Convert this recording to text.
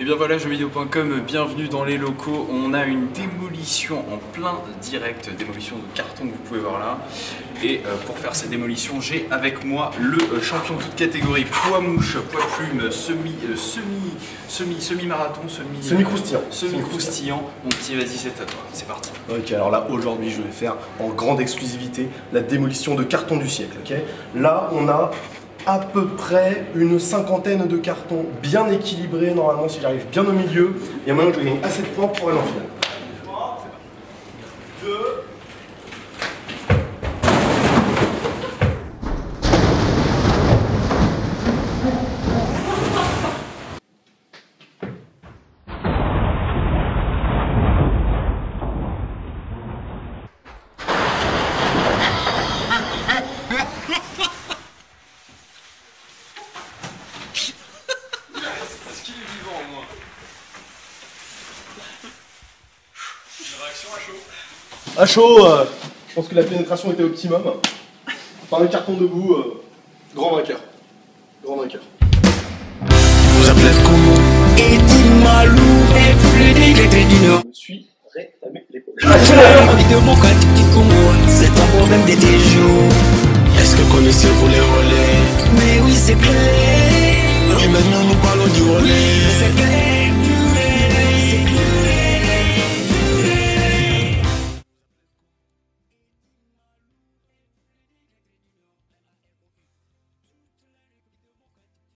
Et bien voilà, Jeuxvideo.com, bienvenue dans les locaux. On a une démolition en plein direct, démolition de carton que vous pouvez voir là. Et pour faire cette démolition, j'ai avec moi le champion de toute catégorie, poids mouche, poids plume, semi-marathon, semi-croustillant. Semi-croustillant, mon petit, vas-y, c'est à toi, c'est parti. Ok, alors là, aujourd'hui, je vais faire en grande exclusivité la démolition de carton du siècle. Okay, là, on a à peu près une cinquantaine de cartons bien équilibrés. Normalement, si j'arrive bien au milieu, il y a moyen que je gagne assez de points pour aller en finale. 3, 2... Est-ce qu'il est vivant au moins? Une réaction à chaud. À chaud, je pense que la pénétration était optimum. Par le carton debout, grand vainqueur. Grand vainqueur. Vous appelez comment? Et dit Malou, et plus d'églité dino. Je me suis rétamé l'épaule. Envie de mon côté du Congo, c'est un problème des déjoues. Est-ce que connaissez-vous les relais? Mais oui, c'est clair. Maintenant nous parlons du relais.